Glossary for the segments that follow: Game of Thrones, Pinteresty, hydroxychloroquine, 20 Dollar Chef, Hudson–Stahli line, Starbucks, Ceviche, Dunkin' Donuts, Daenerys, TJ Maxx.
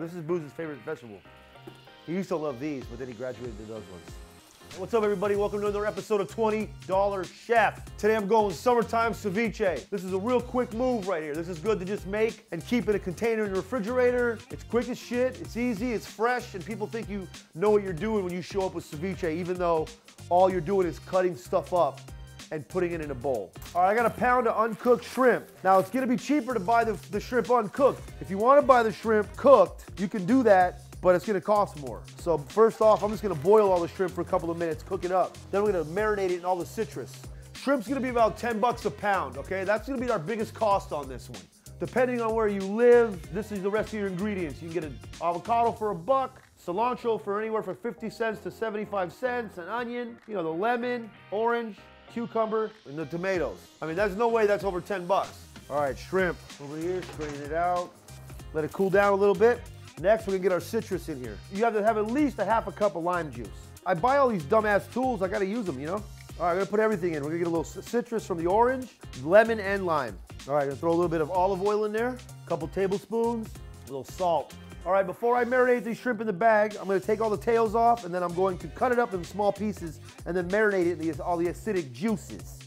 This is Booz's favorite vegetable. He used to love these, but then he graduated to those ones. What's up, everybody? Welcome to another episode of 20 Dollar Chef. Today I'm going summertime ceviche. This is a real quick move right here. This is good to just make and keep in a container in the refrigerator. It's quick as shit, it's easy, it's fresh, and people think you know what you're doing when you show up with ceviche, even though all you're doing is cutting stuff up and putting it in a bowl. All right, I got a pound of uncooked shrimp. Now, it's gonna be cheaper to buy the shrimp uncooked. If you wanna buy the shrimp cooked, you can do that, but it's gonna cost more. So first off, I'm just gonna boil all the shrimp for a couple of minutes, cook it up. Then we're gonna marinate it in all the citrus. Shrimp's gonna be about 10 bucks a pound, okay? That's gonna be our biggest cost on this one. Depending on where you live, this is the rest of your ingredients. You can get an avocado for $1, cilantro for anywhere from 50 cents to 75 cents, an onion, you know, the lemon, orange, cucumber, and the tomatoes. I mean, there's no way that's over 10 bucks. All right, shrimp over here, strain it out. Let it cool down a little bit. Next, we're gonna get our citrus in here. You have to have at least a half a cup of lime juice. I buy all these dumbass tools, I gotta use them, you know? All right, I'm gonna put everything in. We're gonna get a little citrus from the orange, lemon, and lime. All right, I'm gonna throw a little bit of olive oil in there, a couple tablespoons, a little salt. All right, before I marinate the shrimp in the bag, I'm gonna take all the tails off, and then I'm going to cut it up in small pieces, and then marinate it in all the acidic juices.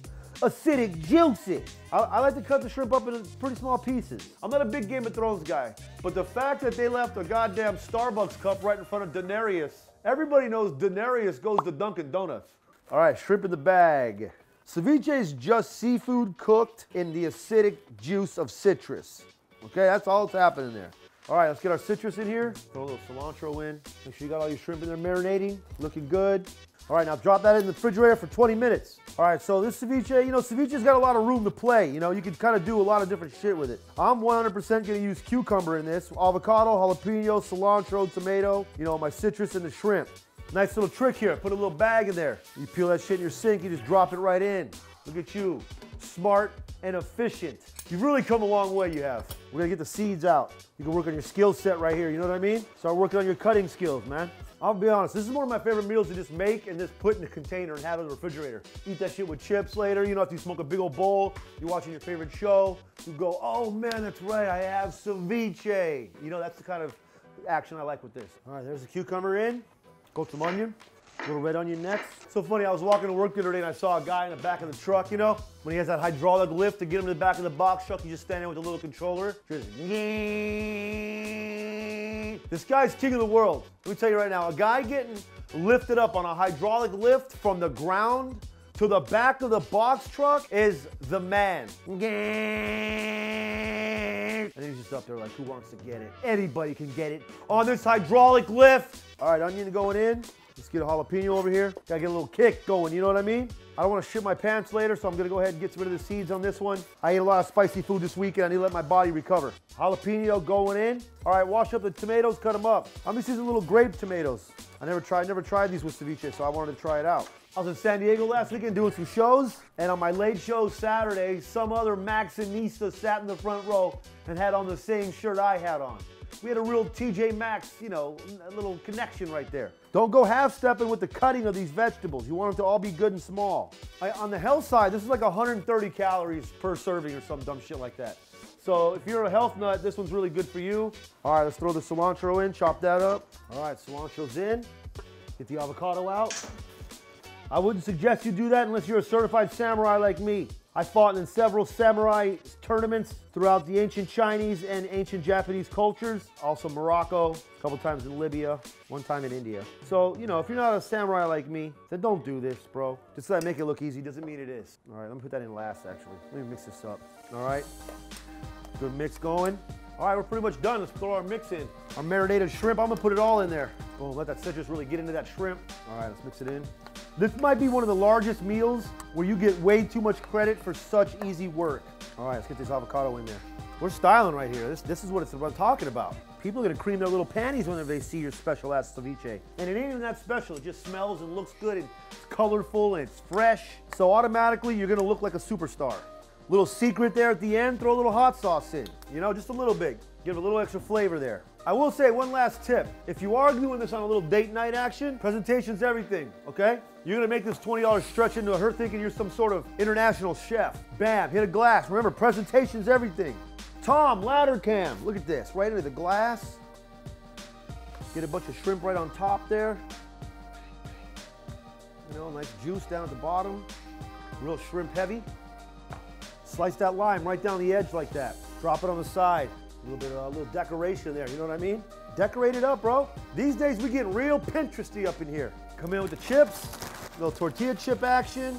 Acidic juices. I like to cut the shrimp up into pretty small pieces. I'm not a big Game of Thrones guy, but the fact that they left a goddamn Starbucks cup right in front of Daenerys, everybody knows Daenerys goes to Dunkin' Donuts. All right, shrimp in the bag. Ceviche is just seafood cooked in the acidic juice of citrus. Okay, that's all that's happening there. All right, let's get our citrus in here. Throw a little cilantro in. Make sure you got all your shrimp in there marinating, looking good. All right, now drop that in the refrigerator for 20 minutes. All right, so this ceviche, you know, ceviche's got a lot of room to play. You know, you can kind of do a lot of different shit with it. I'm 100% gonna use cucumber in this. Avocado, jalapeno, cilantro, tomato, you know, my citrus and the shrimp. Nice little trick here, put a little bag in there. You peel that shit in your sink, you just drop it right in. Look at you, smart and efficient. You've really come a long way, you have. We're gonna get the seeds out. You can work on your skill set right here, you know what I mean? Start working on your cutting skills, man. I'll be honest, this is one of my favorite meals to just make and just put in a container and have it in the refrigerator. Eat that shit with chips later, you know, if you smoke a big old bowl, you're watching your favorite show, you go, oh man, that's right, I have ceviche. You know, that's the kind of action I like with this. All right, there's the cucumber in, got some onion, a little red onion next. So funny, I was walking to work the other day and I saw a guy in the back of the truck, you know, when he has that hydraulic lift to get him to the back of the box truck, you just stand there with a little controller, just this guy's king of the world. Let me tell you right now, a guy getting lifted up on a hydraulic lift from the ground to the back of the box truck is the man. And he's just up there like, who wants to get it? Anybody can get it on this hydraulic lift. All right, onion going in. Let's get a jalapeno over here. Gotta get a little kick going, you know what I mean? I don't wanna shit my pants later, so I'm gonna go ahead and get rid of the seeds on this one. I ate a lot of spicy food this weekend. I need to let my body recover. Jalapeno going in. All right, wash up the tomatoes, cut them up. I'm just using little grape tomatoes. I never tried these with ceviche, so I wanted to try it out. I was in San Diego last weekend doing some shows, and on my late show Saturday, some other Maxinista sat in the front row and had on the same shirt I had on. We had a real TJ Maxx, you know, a little connection right there. Don't go half-stepping with the cutting of these vegetables. You want them to all be good and small. On the health side, this is like 130 calories per serving or some dumb shit like that. So if you're a health nut, this one's really good for you. All right, let's throw the cilantro in, chop that up. All right, cilantro's in. Get the avocado out. I wouldn't suggest you do that unless you're a certified samurai like me. I fought in several samurai tournaments throughout the ancient Chinese and ancient Japanese cultures. Also Morocco, a couple times in Libya, one time in India. So, you know, if you're not a samurai like me, then don't do this, bro. Just so I make it look easy doesn't mean it is. All right, let me put that in last, actually. Let me mix this up. All right, good mix going. All right, we're pretty much done. Let's throw our mix in. Our marinated shrimp, I'm gonna put it all in there. Boom, let that citrus really get into that shrimp. All right, let's mix it in. This might be one of the largest meals where you get way too much credit for such easy work. All right, let's get this avocado in there. We're styling right here. This is what it's about talking about. People are gonna cream their little panties whenever they see your special ass ceviche. And it ain't even that special. It just smells and looks good and it's colorful and it's fresh. So automatically you're gonna look like a superstar. Little secret there at the end, throw a little hot sauce in. You know, just a little bit. Give it a little extra flavor there. I will say one last tip. If you are doing this on a little date night action, presentation's everything, okay? You're gonna make this $20 stretch into her thinking you're some sort of international chef. Bam, hit a glass. Remember, presentation's everything. Tom, ladder cam. Look at this, right into the glass. Get a bunch of shrimp right on top there. You know, nice juice down at the bottom. Real shrimp heavy. Slice that lime right down the edge like that. Drop it on the side. A little bit of a little decoration there, you know what I mean? Decorate it up, bro. These days we get real Pinteresty up in here. Come in with the chips, little tortilla chip action.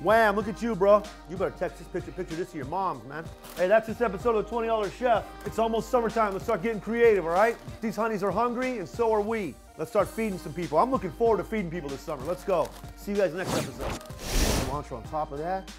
Wham, look at you, bro. You better text this picture this to your moms, man. Hey, that's this episode of the 20 Dollar Chef. It's almost summertime, let's start getting creative, all right? These honeys are hungry and so are we. Let's start feeding some people. I'm looking forward to feeding people this summer, let's go. See you guys next episode. Cilantro on top of that.